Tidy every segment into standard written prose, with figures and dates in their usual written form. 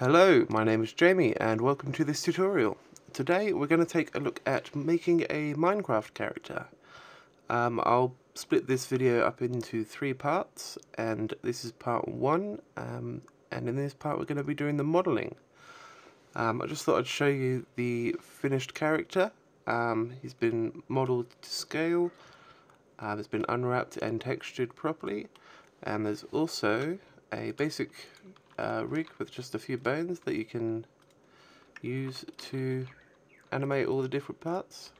Hello, my name is Jamie and welcome to this tutorial. Today we're going to take a look at making a Minecraft character. I'll split this video up into three parts, and this is part one, and in this part we're going to be doing the modelling. I just thought I'd show you the finished character. He's been modelled to scale, it's been unwrapped and textured properly, and there's also a basic rig with just a few bones that you can use to animate all the different parts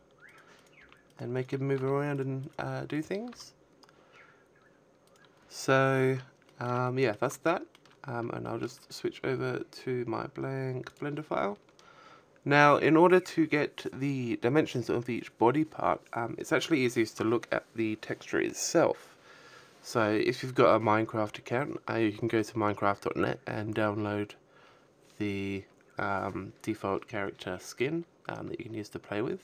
and make him move around and do things. So yeah, that's that, and I'll just switch over to my blank Blender file. Now, in order to get the dimensions of each body part, it's actually easiest to look at the texture itself. So if you've got a Minecraft account, you can go to minecraft.net and download the default character skin that you can use to play with.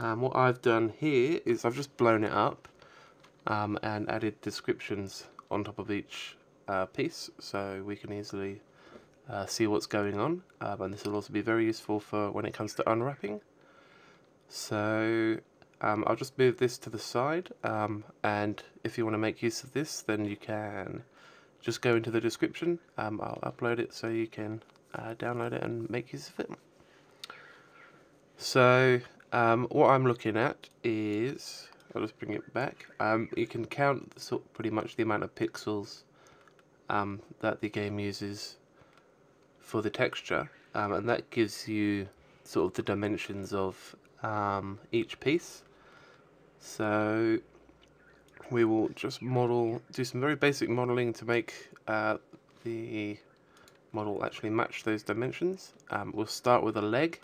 What I've done here is I've just blown it up and added descriptions on top of each piece, so we can easily see what's going on, and this will also be very useful for when it comes to unwrapping. So I'll just move this to the side, and if you want to make use of this, then you can just go into the description. I'll upload it so you can download it and make use of it. So what I'm looking at is, I'll just bring it back, you can count pretty much the amount of pixels that the game uses for the texture, and that gives you sort of the dimensions of each piece. So we will just do some very basic modelling to make the model actually match those dimensions. We'll start with a leg,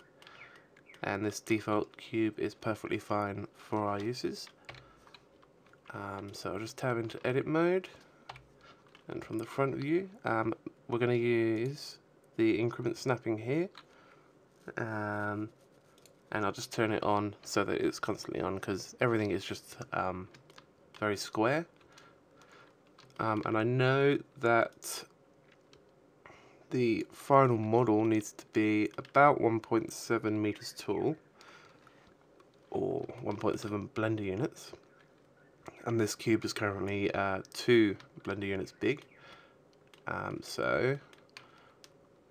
and this default cube is perfectly fine for our uses. So I'll just tab into edit mode, and from the front view we're going to use the increment snapping here, and I'll just turn it on so that it's constantly on, because everything is just very square. And I know that the final model needs to be about 1.7 meters tall, or 1.7 Blender units, and this cube is currently 2 Blender units big. So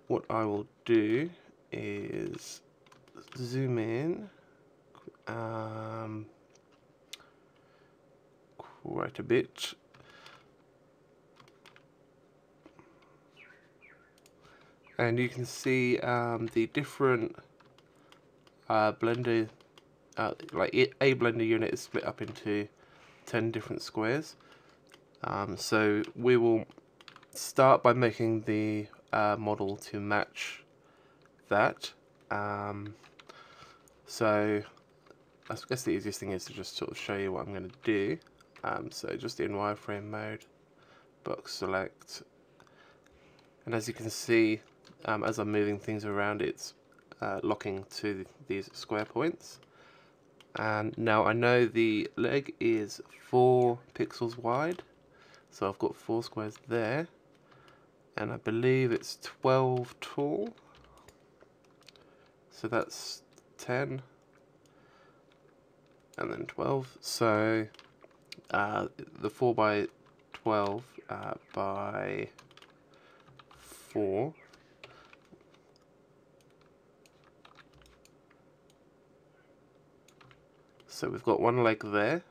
what I will do is zoom in quite a bit, and you can see the different Blender, like a Blender unit is split up into 10 different squares. So we will start by making the model to match that. So I guess the easiest thing is to just sort of show you what I'm going to do. So just in wireframe mode, box select, and as you can see, as I'm moving things around, it's locking to these square points. And now I know the leg is 4 pixels wide, so I've got 4 squares there, and I believe it's 12 tall, so that's 10 and then 12. So the 4 by 12 by 4 . So we've got one leg there.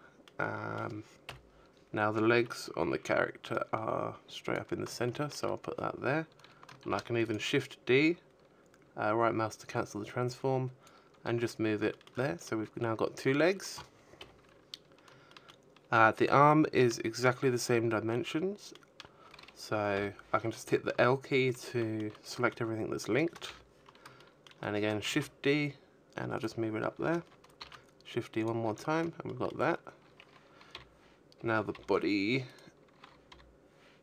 Now the legs on the character are straight up in the center, so I'll put that there, and I can even shift D, right mouse to cancel the transform, and just move it there. So we've now got 2 legs. The arm is exactly the same dimensions, so I can just hit the L key to select everything that's linked, and again shift D, and I'll just move it up there. Shift D one more time, and we've got that. Now the body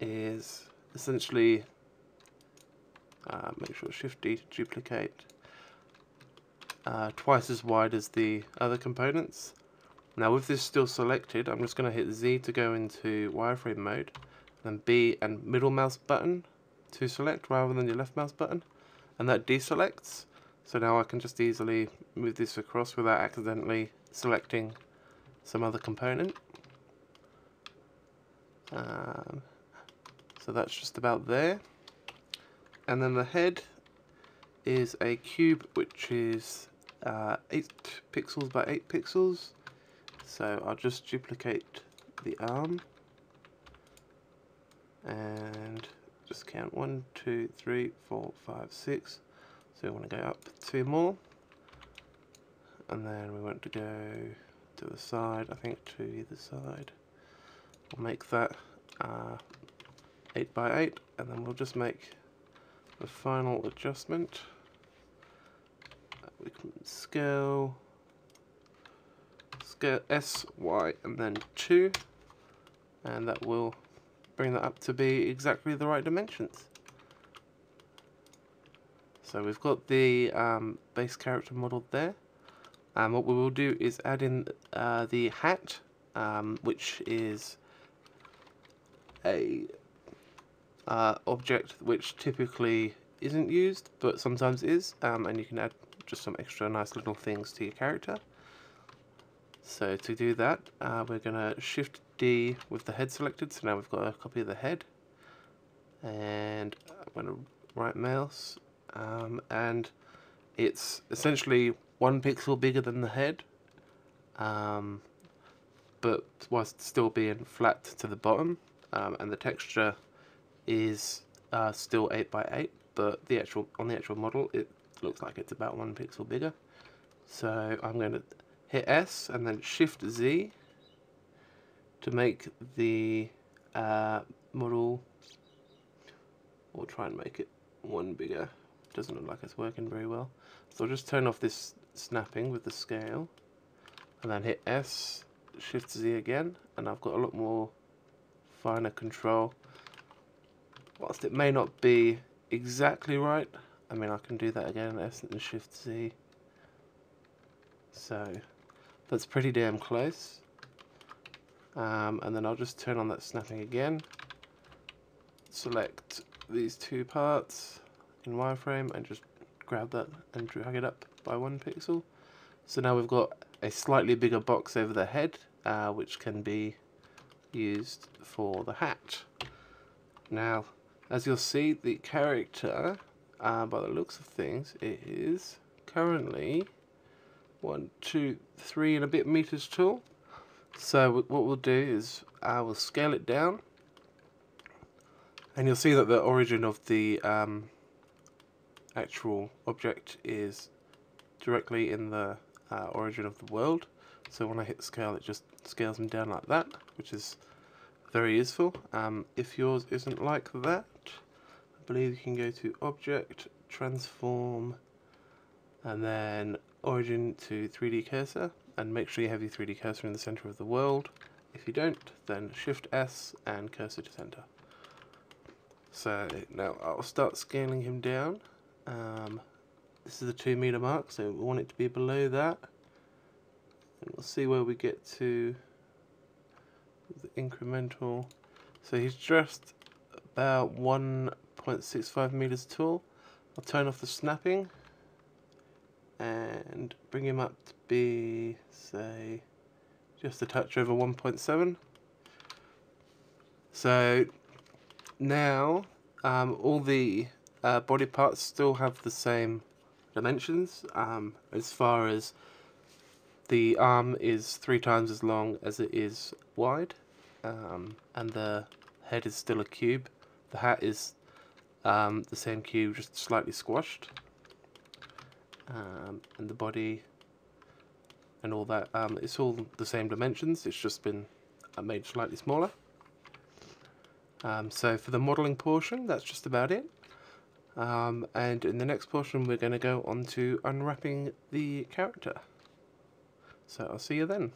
is essentially, make sure shift D to duplicate, twice as wide as the other components. Now with this still selected, I'm just going to hit Z to go into wireframe mode, then B and middle mouse button to select rather than your left mouse button, and that deselects. So now I can just easily move this across without accidentally selecting some other component. So that's just about there. And then the head is a cube which is 8 pixels by 8 pixels. So I'll just duplicate the arm and just count 1, 2, 3, 4, 5, 6. So we want to go up 2 more, and then we want to go to the side, I think to either side. We'll make that 8 by 8, and then we'll just make the final adjustment. We can scale S, Y, and then 2, and that will bring that up to be exactly the right dimensions. So we've got the base character model there, and what we will do is add in the hat, which is a object which typically isn't used but sometimes is, and you can add just some extra nice little things to your character. So to do that, we're going to shift D with the head selected, so now we've got a copy of the head, and I'm going to right mouse. And it's essentially 1 pixel bigger than the head, but whilst still being flat to the bottom, and the texture is still 8 by 8, but the actual on the actual model it looks like it's about 1 pixel bigger. So I'm going to hit S and then Shift Z to make the model, or try and make it one bigger. Doesn't look like it's working very well, so I'll just turn off this snapping with the scale, and then hit S, Shift Z again, and I've got a lot more finer control. Whilst it may not be exactly right, I mean I can do that again, S and Shift Z. So that's pretty damn close. And then I'll just turn on that snapping again. Select these two parts in wireframe and just grab that and drag it up by 1 pixel. So now we've got a slightly bigger box over the head, which can be used for the hat. Now, as you'll see, the character, by the looks of things, it is currently 1, 2, 3 and a bit meters tall. So what we'll do is I will scale it down, and you'll see that the origin of the actual object is directly in the origin of the world. So when I hit scale, it just scales them down like that, which is very useful. If yours isn't like that, I believe you can go to Object, Transform, and then Origin to 3D Cursor, and make sure you have your 3D cursor in the center of the world. If you don't, then Shift S and cursor to center. So now I'll start scaling him down. This is the 2 meter mark, so we want it to be below that, and we'll see where we get to the incremental. So he's just about 1.65 meters tall. I'll turn off the snapping and bring him up to be, say, just a touch over 1.7. so now all the body parts still have the same dimensions. As far as the arm is 3 times as long as it is wide, and the head is still a cube. The hat is the same cube, just slightly squashed, and the body and all that, it's all the same dimensions, it's just been made slightly smaller. So for the modelling portion, that's just about it. And in the next portion we're going to go on to unwrapping the character. So I'll see you then.